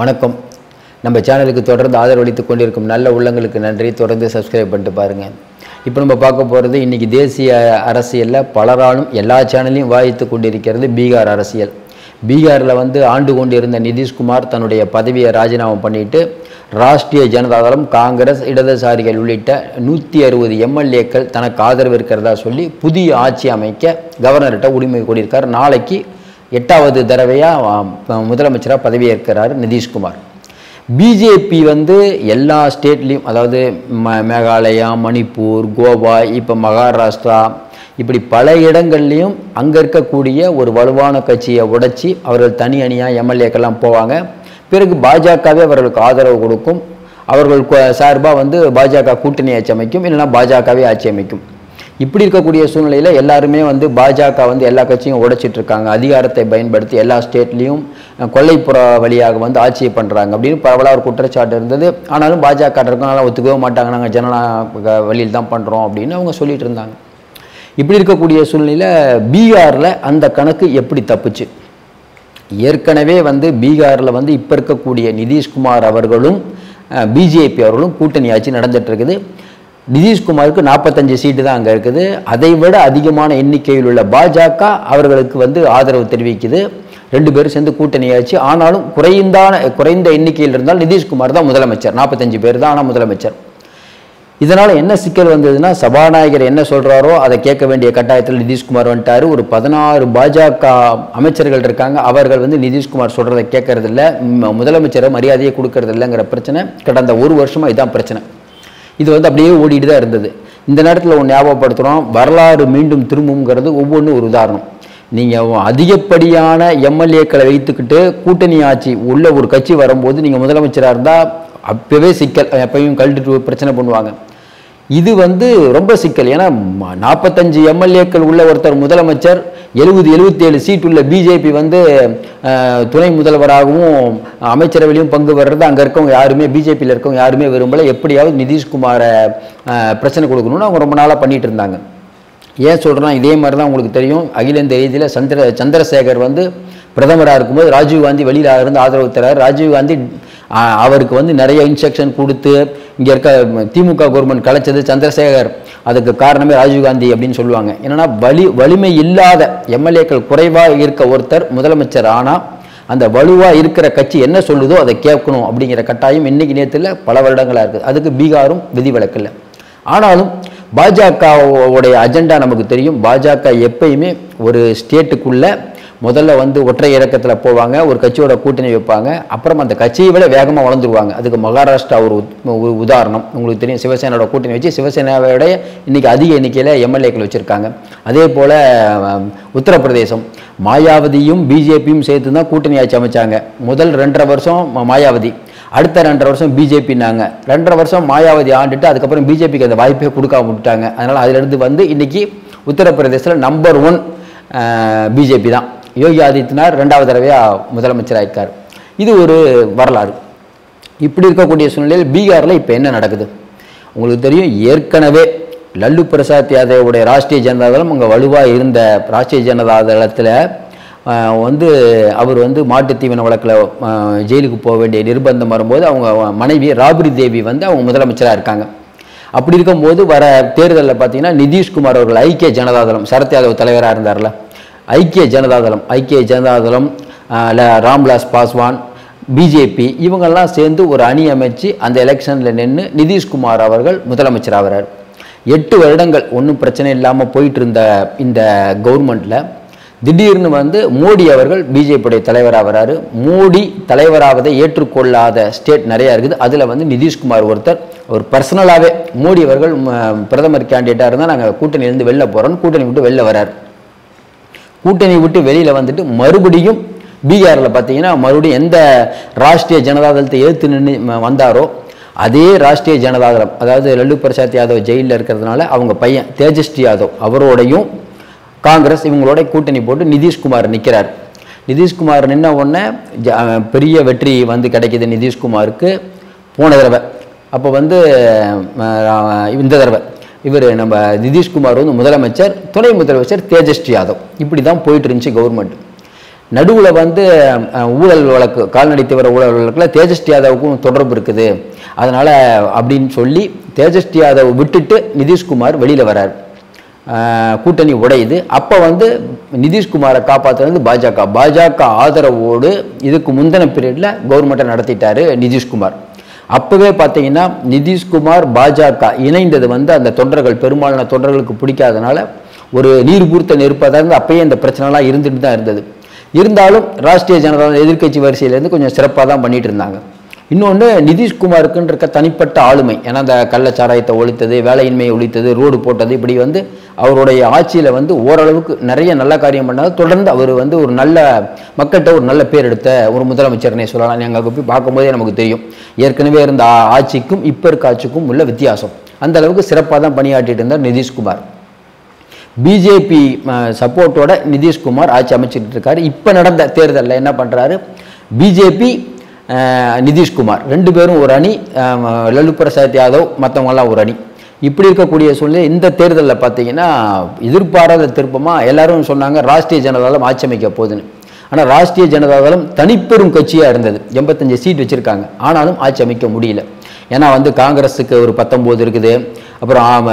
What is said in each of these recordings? வணக்கம் நம்ம சேனலுக்கு தொடர்ந்து ஆதரவு அளித்துக் கொண்டிருக்கும் நல்ல உள்ளங்களுக்கு நன்றி. தொடர்ந்து சப்ஸ்கிரைப் பண்ணிட்டு பாருங்க. இப்போ நம்ம பார்க்க போகிறது இன்னைக்கு தேசிய அரசியலில் பலராலும் எல்லா சேனலையும் வாதித்து கொண்டிருக்கிறது பீகார் அரசியல். பீகாரில் ஆண்டு கொண்டிருந்த நிதிஷ்குமார் தன்னுடைய பதவியை ராஜினாமா பண்ணிட்டு ராஷ்ட்ரிய ஜனதா தளம், காங்கிரஸ், இடதுசாரிகள் உள்ளிட்ட 160 எம்எல்ஏக்கள் தனக்கு ஆதரவு இருக்கிறதா சொல்லி புதிய ஆட்சி அமைக்க கவர்னர்கிட்ட உரிமை கோரியிருக்கார். நாளைக்கு 8வது தடவையாக முதலமைச்சராக பதவியேற்கிறார் நிதிஷ்குமார். பிஜேபி எல்லா ஸ்டேட்லேயும், அதாவது மேகாலயா, மணிப்பூர், கோவா, இப்போ மகாராஷ்டிரா, இப்படி பல இடங்கள்லையும் அங்கே இருக்கக்கூடிய ஒரு வலுவான கட்சியை உடைச்சி அவர்கள் தனி அணியாக எம்எல்ஏக்கெல்லாம் போவாங்க. பிறகு பாஜகவே அவர்களுக்கு ஆதரவு கொடுக்கும், அவர்கள் சார்பாக பாஜக கூட்டணி ஆட்சி அமைக்கும், இல்லைனா பாஜகவே ஆட்சி அமைக்கும். இப்படி இருக்கக்கூடிய சூழ்நிலையில் எல்லாருமே பாஜக எல்லா கட்சியும் உடைச்சிட்டு இருக்காங்க. அதிகாரத்தை பயன்படுத்தி எல்லா ஸ்டேட்லேயும் கொள்ளைப்புற வழியாக ஆட்சியை பண்ணுறாங்க அப்படின்னு பரவலாக ஒரு குற்றச்சாட்டு இருந்தது. ஆனாலும் பாஜக இருக்கனால ஒத்துக்கவே மாட்டாங்க, நாங்கள் ஜனநாயக வழியில் தான் பண்ணுறோம் அப்படின்னு அவங்க சொல்லிட்டு இருந்தாங்க. இப்படி இருக்கக்கூடிய சூழ்நிலையில் பீகாரில் அந்த கணக்கு எப்படி தப்புச்சு? ஏற்கனவே பீகாரில் இப்போ இருக்கக்கூடிய நிதிஷ்குமார் அவர்களும் பிஜேபி அவர்களும் கூட்டணி ஆட்சி நடந்துட்டு இருக்குது. நிதிஷ்குமாருக்கு 45 சீட்டு தான் அங்கே இருக்குது. அதை விட அதிகமான எண்ணிக்கையில் உள்ள பாஜக அவர்களுக்கு ஆதரவு தெரிவிக்குது. ரெண்டு பேரும் சேர்ந்து கூட்டணி ஆட்சி. ஆனாலும் குறைந்த எண்ணிக்கையில் இருந்தால் நிதிஷ்குமார் தான் முதலமைச்சர். 45 பேர் தான் ஆனால் முதலமைச்சர். இதனால் என்ன சிக்கல் வந்ததுன்னா, சபாநாயகர் என்ன சொல்கிறாரோ அதை கேட்க வேண்டிய கட்டாயத்தில் நிதிஷ்குமார் வந்துட்டார். ஒரு 16 பாஜக அமைச்சர்கள் இருக்காங்க. அவர்கள் நிதிஷ்குமார் சொல்கிறத கேட்கறதில்ல, முதலமைச்சரை மரியாதையை கொடுக்கறது இல்லைங்கிற பிரச்சனை கடந்த ஒரு வருஷமாக இதுதான் பிரச்சனை. இது அப்படியே ஓடிட்டு தான் இருந்தது. இந்த நேரத்தில் ஒன்று ஞாபகப்படுத்துகிறோம், வரலாறு மீண்டும் திரும்புங்கிறது ஒவ்வொன்றும் ஒரு உதாரணம். நீங்கள் அதிகப்படியான எம்எல்ஏக்களை வைத்துக்கிட்டு கூட்டணி ஆட்சி உள்ள ஒரு கட்சி வரும்போது நீங்கள் முதலமைச்சராக இருந்தால் அப்போவே சிக்கல், எப்பயும் கழட்டு பிரச்சனை பண்ணுவாங்க. இது ரொம்ப சிக்கல். ஏன்னா 45 எம்எல்ஏக்கள் உள்ள ஒருத்தர் முதலமைச்சர், 70-77 சீட் உள்ள பிஜேபி துணை முதல்வராகவும் அமைச்சரவையிலையும் பங்கு வர்றது அங்கே இருக்கவங்க யாருமே, பிஜேபியில் இருக்கவங்க யாருமே விரும்பலை. எப்படியாவது நிதிஷ்குமாரை பிரச்சனை கொடுக்கணும்னு அவங்க ரொம்ப நாளாக பண்ணிகிட்டு இருந்தாங்க. ஏன் சொல்கிறேன், இதே மாதிரி தான் உங்களுக்கு தெரியும், அகில இந்திய ரீதியில் சந்திரசேகர் பிரதமராக இருக்கும்போது ராஜீவ்காந்தி வெளியில் இருந்து ஆதரவு தரார். ராஜீவ்காந்தி அவருக்கு நிறைய இன்ஸ்ட்ரக்ஷன் கொடுத்து இங்கே இருக்க திமுக கவர்மெண்ட் கலைச்சது சந்திரசேகர், அதுக்கு காரணமே ராஜீவ்காந்தி அப்படின்னு சொல்லுவாங்க. என்னென்னா வலிமை இல்லாத எம்எல்ஏக்கள் குறைவாக இருக்க ஒருத்தர் முதலமைச்சர் ஆனால் அந்த வலுவாக இருக்கிற கட்சி என்ன சொல்லுதோ அதை கேட்கணும் அப்படிங்கிற கட்டாயம் இன்றைக்கி நேரத்தில் பல வருடங்களாக இருக்குது. அதுக்கு பீகாரும் விதிவிலக்கில்லை. ஆனாலும் பாஜகவுடைய அஜெண்டா நமக்கு தெரியும். பாஜக எப்பயுமே ஒரு ஸ்டேட்டுக்குள்ளே முதல்ல ஒற்றை இறக்கத்தில் போவாங்க, ஒரு கட்சியோட கூட்டணி வைப்பாங்க, அப்புறம் அந்த கட்சியை விட வேகமாக வளர்ந்துருவாங்க. அதுக்கு மகாராஷ்டிரா ஒரு உதாரணம். உங்களுக்கு தெரியும், சிவசேனாவோட கூட்டணி வச்சு சிவசேனாவோடைய இன்றைக்கி அதிக எண்ணிக்கையில் எம்எல்ஏக்கள் வச்சுருக்காங்க. அதே போல் உத்தரப்பிரதேசம், மாயாவதியும் பிஜேபியும் சேர்த்து தான் கூட்டணி ஆட்சி அமைச்சாங்க. முதல் 2.5 வருஷம் மாயாவதி, அடுத்த 2.5 வருஷம் பிஜேபின்னாங்க. 2.5 வருஷம் மாயாவதி ஆண்டுட்டு அதுக்கப்புறம் பிஜேபிக்கு அந்த வாய்ப்பே கொடுக்காம விட்டுட்டாங்க. அதனால் அதிலிருந்து இன்றைக்கி உத்தரப்பிரதேசத்தில் நம்பர் 1 பிஜேபி தான். யோகி ஆதித்யநாத் 2வது தடவையாக முதலமைச்சராகிருக்கார். இது ஒரு வரலாறு. இப்படி இருக்கக்கூடிய சூழ்நிலையில் பீகாரில் இப்போ என்ன நடக்குது உங்களுக்கு தெரியும். ஏற்கனவே லல்லு பிரசாத் யாதவுடைய ராஷ்ட்ரிய ஜனதா தளம் அங்கே வலுவாக இருந்த ராஷ்ட்ரிய ஜனதா தளத்தில் அவர் மாட்டுத்தீவன வழக்கில் ஜெயிலுக்கு போக வேண்டிய நிர்பந்தம் வரும்போது அவங்க மனைவி ராப்ரி தேவி அவங்க முதலமைச்சராக இருக்காங்க. அப்படி இருக்கும்போது வர தேர்தலில் பார்த்தீங்கன்னா நிதிஷ்குமார் அவர்கள் ஐக்கிய ஜனதாதளம், சரத் யாதவ் தலைவராக இருந்தார்ல ஐக்கிய ஜனதாதளம், ராம்விலாஸ் பாஸ்வான், பிஜேபி இவங்கெல்லாம் சேர்ந்து ஒரு அணி அமைச்சு அந்த எலெக்ஷனில் நின்று நிதிஷ்குமார் அவர்கள் முதலமைச்சர் ஆகிறார். 8 வருடங்கள் ஒன்றும் பிரச்சனை இல்லாமல் போயிட்டு இருந்த இந்த கவர்மெண்ட்டில் திடீர்னு மோடி அவர்கள் பிஜேபியுடைய தலைவராகிறாரு. மோடி தலைவராவதை ஏற்றுக்கொள்ளாத ஸ்டேட் நிறையா இருக்குது. அதில் நிதிஷ்குமார் ஒருத்தர். அவர் பர்சனலாகவே மோடி அவர்கள் பிரதமர் கேண்டிடேட்டாக இருந்தால் நாங்கள் கூட்டணியிலேருந்து வெளில போகிறோன்னு கூட்டணி விட்டு வெளில வர்றார். கூட்டணி விட்டு வெளியில் மறுபடியும் பீகாரில் பார்த்தீங்கன்னா மறுபடியும் எந்த ராஷ்ட்ரிய ஜனதாதளத்தை எதிர்த்து நின்று வந்தாரோ அதே ராஷ்ட்ரிய ஜனதாதளம், அதாவது லல்லு பிரசாத் யாதவ் ஜெயிலில் இருக்கிறதுனால அவங்க பையன் தேஜஸ்வி யாதவ் அவரோடையும் காங்கிரஸ் இவங்களோட கூட்டணி போட்டு நிதிஷ்குமார் நிற்கிறார். நிதிஷ்குமார் நின்ன உடனே பெரிய வெற்றி கிடைக்கிது நிதிஷ்குமாருக்கு. போன தடவை அப்போ இந்த தடவை இவர் நம்ம நிதிஷ்குமார் முதலமைச்சர், துணை முதலமைச்சர் தேஜஸ்வி யாதவ். இப்படி தான் போயிட்டு இருந்துச்சு கவர்மெண்ட். நடுவுல வந்து ஊழல் வழக்கு கால்நடை தீவிர ஊழல் வழக்குல தேஜஸ்வி யாதவுக்கும் தொடர்பு இருக்குது. அதனால அப்படின்னு சொல்லி தேஜஸ்வி யாதவ் விட்டுட்டு நிதிஷ்குமார் வெளியில வரார். கூட்டணி உடையுது. அப்போ வந்து நிதிஷ்குமாரை காப்பாற்றுறது பாஜக ஆதரவோடு இதுக்கு முந்தின பீரியடில் கவர்மெண்ட்டை நடத்திட்டார் நிதிஷ்குமார். அப்போவே பார்த்தீங்கன்னா நிதிஷ்குமார் பாஜக இணைந்தது வந்து அந்த தொண்டர்கள் பெரும்பாலான தொண்டர்களுக்கு பிடிக்காதனால ஒரு நீர்கூர்த்த நெருப்பதாக இருந்து அப்பயே இந்த பிரச்சனைலாம் இருந்துட்டு தான் இருந்தது. இருந்தாலும் ராஷ்ட்ரிய ஜனதா எதிர்க்கட்சி வரிசையிலேருந்து கொஞ்சம் சிறப்பாக தான் பண்ணிகிட்டு இருந்தாங்க. இன்னொன்று நிதிஷ்குமாருக்குன்னு இருக்க தனிப்பட்ட ஆளுமை, ஏன்னா அந்த கள்ளச்சாராயத்தை ஒழித்தது, வேலையின்மையை ஒழித்தது, ரோடு போட்டது, இப்படி வந்து அவருடைய ஆட்சியில் வந்து ஓரளவுக்கு நிறைய நல்ல காரியம் பண்ணாது. தொடர்ந்து அவர் வந்து ஒரு நல்ல மக்கள்கிட்ட ஒரு நல்ல பேர் எடுத்த ஒரு முதலமைச்சர்னே சொல்லலாம். எங்களுக்கு போய் பார்க்கும்போதே நமக்கு தெரியும் ஏற்கனவே இருந்த ஆட்சிக்கும் இப்போ இருக்க ஆட்சிக்கும் உள்ள வித்தியாசம். அந்த அளவுக்கு சிறப்பாக தான் பணியாற்றிட்டு இருந்தார் நிதிஷ்குமார். பிஜேபி சப்போர்ட்டோட நிதிஷ்குமார் ஆட்சி அமைச்சிக்கிட்டு இருக்காரு. இப்போ நடந்த தேர்தலில் என்ன பண்ணுறாரு, பிஜேபி நிதிஷ்குமார் ரெண்டு பேரும் ஒரு அணி, லலு பிரசாத் யாதவ் மற்றவங்களாம் ஒரு அணி. இப்படி இருக்கக்கூடிய சூழ்நிலை இந்த தேர்தலில் பார்த்தீங்கன்னா எதிர்பாராத திருப்பமாக எல்லாரும் சொன்னாங்க ராஷ்ட்ரிய ஜனதாதளம் ஆட்சி அமைக்க போகுதுன்னு. ஆனால் ராஷ்ட்ரிய ஜனதாதளம் தனிப்பெரும் கட்சியாக இருந்தது, 85 சீட் வச்சுருக்காங்க. ஆனாலும் ஆட்சி அமைக்க முடியல. ஏன்னா வந்து காங்கிரஸுக்கு ஒரு 19 இருக்குது, அப்புறம்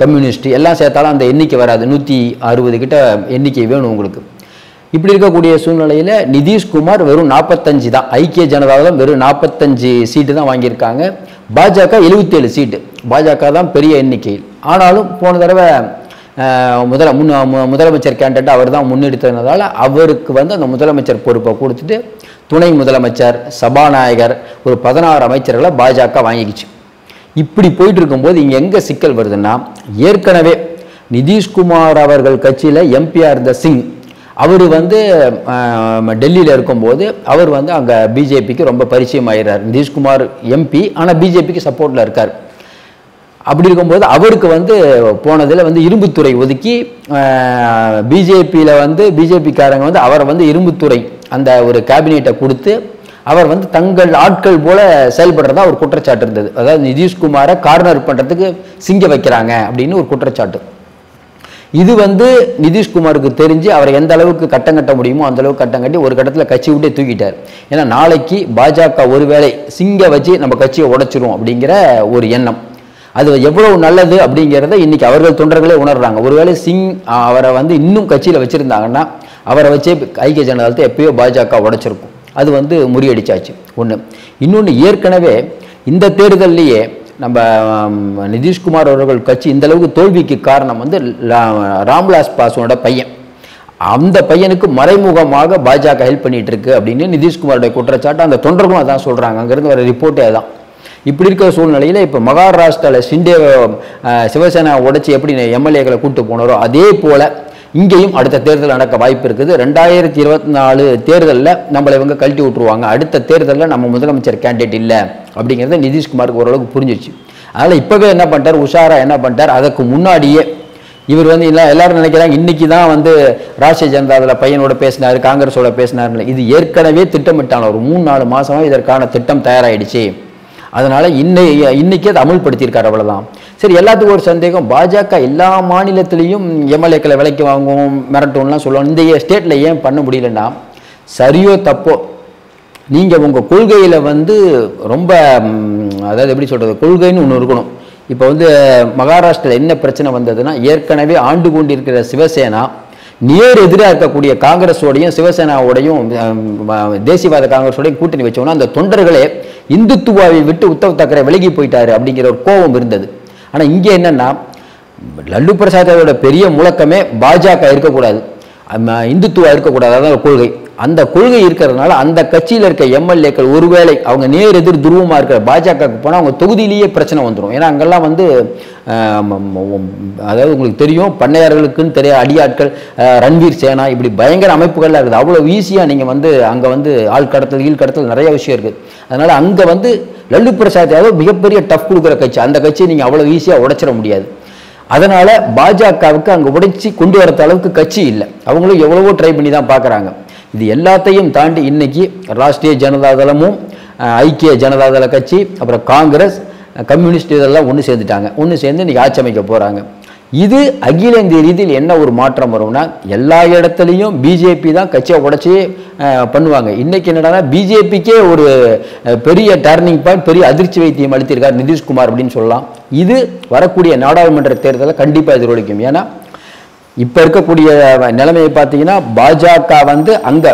கம்யூனிஸ்ட் எல்லாம் சேர்த்தாலும் அந்த எண்ணிக்கை வராது, 160 கிட்ட எண்ணிக்கை வேணும் உங்களுக்கு. இப்படி இருக்கக்கூடிய சூழ்நிலையில் நிதிஷ்குமார் வெறும் 45 தான், ஐக்கிய ஜனதாதளம் வெறும் 45 சீட்டு தான் வாங்கியிருக்காங்க, பாஜக 77 சீட்டு, பாஜக தான் பெரிய எண்ணிக்கையில். ஆனாலும் போன தடவை முதலமைச்சர் கேண்டிடேட் அவர் தான் முன்னெடுத்ததுனால அவருக்கு வந்து அந்த முதலமைச்சர் பொறுப்பை கொடுத்துட்டு துணை முதலமைச்சர், சபாநாயகர், ஒரு 16 அமைச்சர்களை பாஜக வாங்கிக்கிச்சு. இப்படி போயிட்டு இருக்கும்போது இங்கே எங்கே சிக்கல் வருதுன்னா, ஏற்கனவே நிதிஷ்குமார் அவர்கள் கட்சியில் எம்பியா இருந்த சிங் அவர் வந்து டெல்லியில் இருக்கும்போது அவர் வந்து அங்கே பிஜேபிக்கு ரொம்ப பரிச்சயம் ஆகிறார். நிதிஷ்குமார் எம்பி ஆனால் பிஜேபிக்கு சப்போர்ட்டில் இருக்கார். அப்படி இருக்கும்போது அவருக்கு வந்து போனதில் வந்து இரும்புத்துறை ஒதுக்கி பிஜேபியில் வந்து பிஜேபிக்காரங்க வந்து அவரை வந்து இரும்புத்துறை அந்த ஒரு கேபினெட்டை கொடுத்து அவர் வந்து தங்கள் ஆட்கள் போல செயல்படுறதா ஒரு குற்றச்சாட்டு இருந்தது. அதாவது நிதிஷ்குமாரை கார்னர் பண்ணுறதுக்கு சிங்க வைக்கிறாங்க அப்படின்னு ஒரு குற்றச்சாட்டு. இது வந்து நிதிஷ்குமாருக்கு தெரிஞ்சு அவரை எந்த அளவுக்கு கட்டம் கட்ட முடியுமோ அந்த அளவுக்கு கட்டம் கட்டி ஒரு கட்டத்தில் கட்சி விட்டே தூக்கிட்டார். ஏன்னா நாளைக்கு பாஜக ஒருவேளை சிங்க வச்சு நம்ம கட்சியை உடைச்சிரும் அப்படிங்கிற ஒரு எண்ணம், அது எவ்வளவு நல்லது அப்படிங்கிறத இன்னைக்கு அவர்கள் தொண்டர்களே உணர்றாங்க. ஒருவேளை சிங் அவரை வந்து இன்னும் கட்சியில் வச்சுருந்தாங்கன்னா அவரை வச்சே ஐக்கிய ஜனதாதளத்தை எப்பயோ பாஜக உடைச்சிருக்கும். அது வந்து முறியடிச்சாச்சு ஒன்று. இன்னொன்று, ஏற்கனவே இந்த தேர்தல்லையே நம்ம நிதிஷ்குமார் அவர்கள் கட்சி இந்தளவுக்கு தோல்விக்கு காரணம் வந்து ராம்விலாஸ் பாஸ்வானோட பையன், அந்த பையனுக்கு மறைமுகமாக பாஜக ஹெல்ப் பண்ணிகிட்டு இருக்கு அப்படின்னு நிதிஷ்குமாரோட குற்றச்சாட்டு. அந்த தொண்டர்களும் அதான் சொல்கிறாங்க, அங்கேருந்து வர ரிப்போர்ட்டே அதான். இப்படி இருக்கிற சூழ்நிலையில் இப்போ மகாராஷ்டிராவில் ஷிண்டே சிவசேனா உடைச்சி எப்படி எம்எல்ஏக்களை கூட்டு போனாரோ அதே போல் இங்கேயும் அடுத்த தேர்தல் நடக்க வாய்ப்பு இருக்குது. 2024 தேர்தலில் நம்மளை இவங்க கழட்டி விட்டுருவாங்க, அடுத்த தேர்தலில் நம்ம முதலமைச்சர் கேண்டிடேட் இல்லை அப்படிங்கிறத நிதிஷ்குமாருக்கு ஓரளவுக்கு புரிஞ்சிச்சு. அதனால் இப்போவே என்ன பண்ணிட்டார், உஷாரா என்ன பண்ணிட்டார், அதற்கு முன்னாடியே இவர் வந்து எல்லாரும் நினைக்கிறாங்க இன்றைக்கி தான் வந்து ராஷ்ட்ரிய ஜனதாதள பையனோட பேசினார், காங்கிரஸோட பேசினார்ல. இது ஏற்கனவே திட்டமிட்டான ஒரு 3-4 மாதமாக இதற்கான திட்டம் தயாராகிடுச்சு. அதனால் இன்னைக்கு அதை அமுல்படுத்தியிருக்காரு, அவ்வளோதான். சரி, எல்லாத்துக்கும் ஒரு சந்தேகம், பாஜக எல்லா மாநிலத்திலையும் எம்எல்ஏக்களை விலைக்கு வாங்குவோம் மிரட்டும்லாம் சொல்லுவோம், இந்த ஸ்டேட்டில் ஏன் பண்ண முடியலன்னா, சரியோ தப்போ நீங்கள் உங்கள் கொள்கையில் வந்து ரொம்ப, அதாவது எப்படி சொல்கிறது, கொள்கைன்னு ஒன்று இருக்கணும். இப்போ வந்து மகாராஷ்டிராவில் என்ன பிரச்சனை வந்ததுன்னா, ஏற்கனவே ஆண்டு கொண்டிருக்கிற சிவசேனா நேர் எதிராக இருக்கக்கூடிய காங்கிரஸோடையும் சிவசேனாவோடையும் தேசியவாத காங்கிரஸோடையும் கூட்டணி வச்சோம்னா அந்த தொண்டர்களே இந்துத்துவாவை விட்டு உத்தவ் தாக்கரே விலகி போயிட்டாரு அப்படிங்கிற ஒரு கோபம் இருந்தது. ஆனால் இங்கே என்னென்னா, லல்லு பிரசாதோட பெரிய முழக்கமே பாஜக இருக்கக்கூடாது, இந்துத்துவா இருக்கக்கூடாது, அதான் கொள்கை. அந்த கொள்கை இருக்கிறதுனால அந்த கட்சியில் இருக்க எம்எல்ஏக்கள் ஒருவேளை அவங்க நேர் எதிர் துருவமாக இருக்கிற பாஜகவுக்கு போனால் அவங்க தொகுதியிலேயே பிரச்சனை வந்துடும். ஏன்னா அங்கெல்லாம் வந்து அதாவது உங்களுக்கு தெரியும், பண்ணையார்களுக்குன்னு தெரிய அடியாட்கள், ரன்வீர் சேனா, இப்படி பயங்கர அமைப்புகள்லாம் இருக்குது. அவ்வளோ ஈஸியாக நீங்கள் வந்து அங்கே வந்து ஆள் கடத்தல் ஈழ்கடத்தல் நிறைய விஷயம் இருக்குது. அதனால் அங்கே வந்து லல்லு பிரசாத் யாதவ் மிகப்பெரிய டஃப் கொடுக்குற கட்சி, அந்த கட்சியை நீங்கள் அவ்வளோ ஈஸியாக உடைச்சிட முடியாது. அதனால் பாஜகவுக்கு அங்கே உடைச்சி கொண்டு வரத்த அளவுக்கு கட்சி இல்லை. அவங்களும் எவ்வளவோ ட்ரை பண்ணி தான் பார்க்குறாங்க. இது எல்லாத்தையும் தாண்டி இன்றைக்கி ராஷ்ட்ரிய ஜனதாதளமும் ஐக்கிய ஜனதாதள கட்சி, அப்புறம் காங்கிரஸ், கம்யூனிஸ்ட் இதெல்லாம் ஒன்று சேர்ந்துட்டாங்க. ஒன்று சேர்ந்து இன்றைக்கி ஆட்சி அமைக்க போகிறாங்க. இது அகில இந்திய ரீதியில் என்ன ஒரு மாற்றம் வரும்னா எல்லா இடத்துலயும் பிஜேபி தான் கட்சியை உடைச்சி பண்ணுவாங்க. இன்னைக்கு என்னடா பிஜேபிக்கே ஒரு பெரிய டர்னிங் பாயிண்ட், பெரிய அதிர்ச்சி வைத்தியம் அளித்திருக்கார் நிதிஷ்குமார் அப்படின்னு சொல்லலாம். இது வரக்கூடிய நாடாளுமன்ற தேர்தலில் கண்டிப்பாக எதிரொலிக்கும். ஏன்னா இப்போ இருக்கக்கூடிய நிலைமையை பார்த்தீங்கன்னா பாஜக அங்கே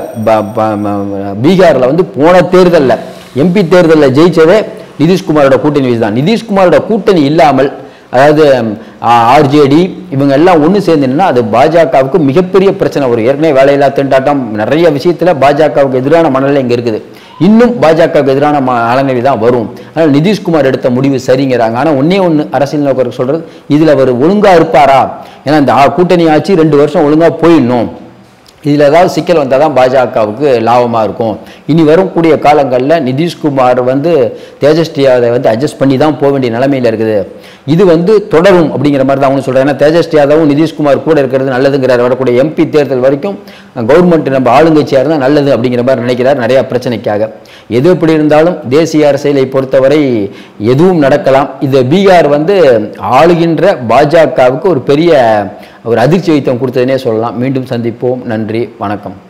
பீகாரில் போன தேர்தலில் எம்பி தேர்தலில் ஜெயிச்சதே நிதிஷ்குமாரோட கூட்டணி தான். நிதிஷ்குமாரோட கூட்டணி இல்லாமல் அதாவது ஆர்ஜேடி இவங்க எல்லாம் ஒன்று சேர்ந்துன்னா அது பாஜகவுக்கு மிகப்பெரிய பிரச்சனை வரும். ஏற்கனவே வேலையில்லா திண்டாட்டம் நிறைய விஷயத்தில் பாஜகவுக்கு எதிரான மனநிலை இங்கே இருக்குது. இன்னும் பாஜகவுக்கு எதிரான மனநிலை தான் வரும். ஆனால் நிதிஷ்குமார் எடுத்த முடிவு சரிங்கிறாங்க. ஆனால் ஒன்றே ஒன்று அரசியல் நோக்கருக்கு சொல்கிறது, இதில் அவர் ஒழுங்காக இருப்பாரா? ஏன்னா இந்த கூட்டணி ஆச்சு 2 வருஷம் ஒழுங்காக போயிடணும். இதில் ஏதாவது சிக்கல் வந்தால் தான் பாஜகவுக்கு லாபமாக இருக்கும். இனி வரக்கூடிய காலங்களில் நிதிஷ்குமார் தேஜஸ்வி யாதவை அட்ஜஸ்ட் பண்ணி தான் போக வேண்டிய நிலைமையில் இருக்குது. இது தொடரும் அப்படிங்கிற மாதிரி தான் அவங்க சொல்கிறாங்க. ஏன்னா தேஜஸ்வி யாதவும் நிதிஷ்குமார் கூட இருக்கிறது நல்லதுங்கிறார். வரக்கூடிய எம்பி தேர்தல் வரைக்கும் கவர்மெண்ட் நம்ம ஆளுங்கட்சியாக இருந்தால் நல்லது அப்படிங்கிற மாதிரி நினைக்கிறார் நிறையா பிரச்சனைக்காக. எது எப்படி இருந்தாலும் தேசிய அரசியலை பொறுத்தவரை எதுவும் நடக்கலாம். இது பீகார் ஆளுகின்ற பாஜகவுக்கு ஒரு பெரிய அதிர்ச்சி வைத்தம் கொடுத்ததுன்னே சொல்லலாம். மீண்டும் சந்திப்போம். நன்றி, வணக்கம்.